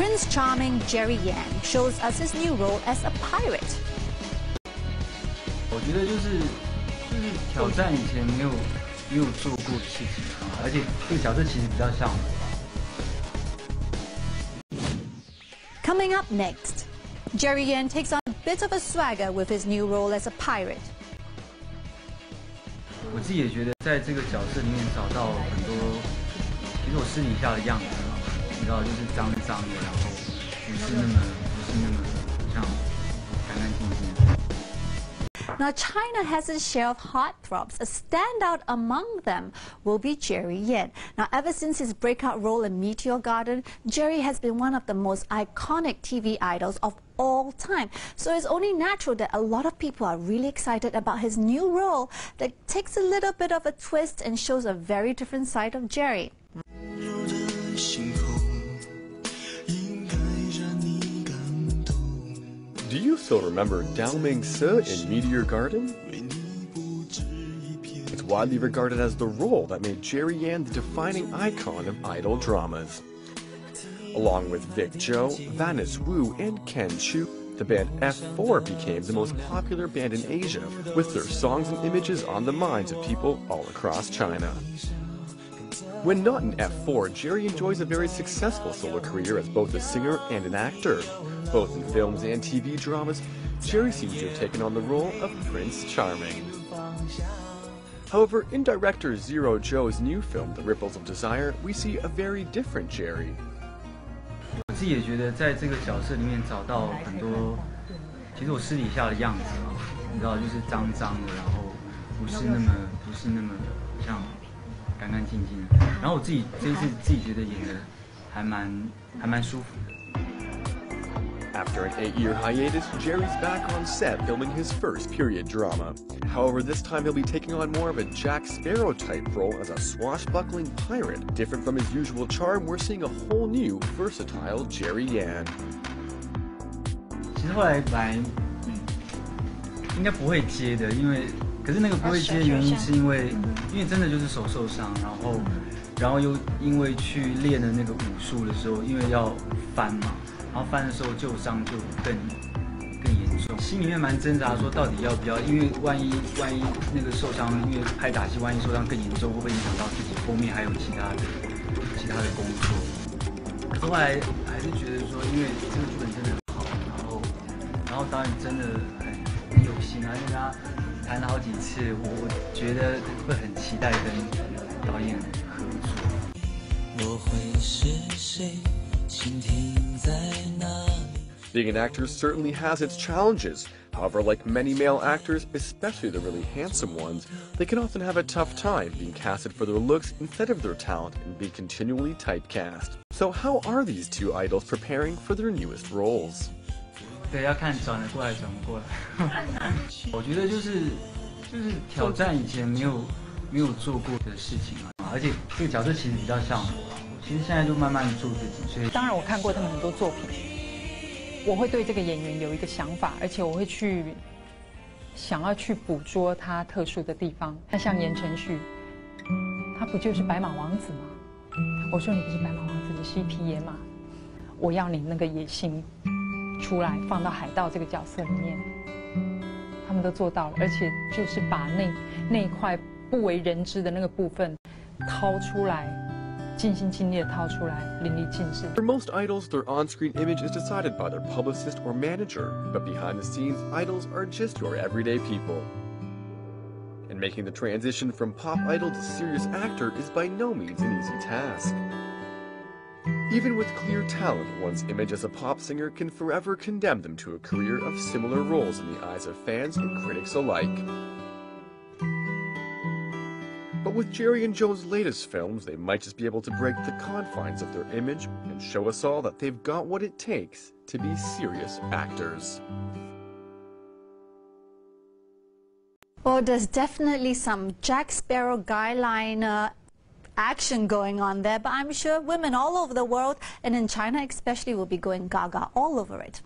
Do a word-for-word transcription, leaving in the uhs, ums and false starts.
Prince Charming Jerry Yan shows us his new role as a pirate. 我觉得就是就是挑战以前没有没有做过的事情，而且这个角色其实比较像我。Coming up next, Jerry Yan takes on a bit of a swagger with his new role as a pirate. 我自己也觉得在这个角色里面找到很多，其实我私底下的样子，你知道，就是脏脏的，然后不是那么不是那么像干干净净。 Now, China has its share of heartthrobs. A standout among them will be Jerry Yan. Now, ever since his breakout role in Meteor Garden, Jerry has been one of the most iconic T V idols of all time. So it's only natural that a lot of people are really excited about his new role that takes a little bit of a twist and shows a very different side of Jerry. Do you still remember Dao Ming Si in Meteor Garden? It's widely regarded as the role that made Jerry Yan the defining icon of idol dramas. Along with Vic Zhou, Vanessa Wu, and Ken Chu, the band F four became the most popular band in Asia, with their songs and images on the minds of people all across China. When not in F four, Jerry enjoys a very successful solo career as both a singer and an actor. Both in films and T V dramas, Jerry seems to have taken on the role of Prince Charming. However, in director Zero Joe's new film, The Ripples of Desire, we see a very different Jerry. 我自己也觉得在这个角色里面找到很多，其实我私底下的样子啊，你知道，就是脏脏的，然后不是那么不是那么像。 干干净净的，然后我自己这次自己觉得演的还蛮还蛮舒服的。After an eight-year hiatus, Jerry's back on set filming his first period drama. However, this time he'll be taking on more of a Jack Sparrow type role as a swashbuckling pirate, different from his usual charm. We're seeing a whole new, versatile Jerry Yan. 其实后来来，嗯，应该不会接的，因为。 可是那个不会接的原因是因为，因为真的就是手受伤，然后，然后又因为去练的那个武术的时候，因为要翻嘛，然后翻的时候旧伤就更更严重，心里面蛮挣扎，说到底要不要？因为万一万一那个受伤，因为拍打戏，万一受伤更严重，会不会影响到自己后面还有其他的其他的工作？后来还是觉得说，因为这个剧本真的很好，然后，然后导演真的很有心啊，因为他。 谈了好几次，我觉得会很期待跟导演合作。Being an actor certainly has its challenges. However, like many male actors, especially the really handsome ones, they can often have a tough time being casted for their looks instead of their talent and be continually typecast. So, how are these two idols preparing for their newest roles? 对，要看转得过来，转不过来。我觉得就是就是挑战以前没有没有做过的事情啊，而且这个角色其实比较像我，其实现在就慢慢做自己。所以当然我看过他们很多作品，我会对这个演员有一个想法，而且我会去想要去捕捉他特殊的地方。那像言承旭，他不就是白马王子吗？我说你不是白马王子，你是一匹野马，我要你那个野心。 出来放到海盗这个角色里面，他们都做到了，而且就是把那那一块不为人知的那个部分掏出来，尽心尽力的掏出来，淋漓尽致。For most idols, their on-screen image is decided by their publicist or manager, but behind the scenes, idols are just your everyday people. And making the transition from pop idol to serious actor is by no means an easy task. Even with clear talent, one's image as a pop singer can forever condemn them to a career of similar roles in the eyes of fans and critics alike. But with Jerry and Joe's latest films, they might just be able to break the confines of their image and show us all that they've got what it takes to be serious actors. Well, there's definitely some Jack Sparrow guyliner action going on there, but I'm sure women all over the world and in China especially will be going gaga all over it.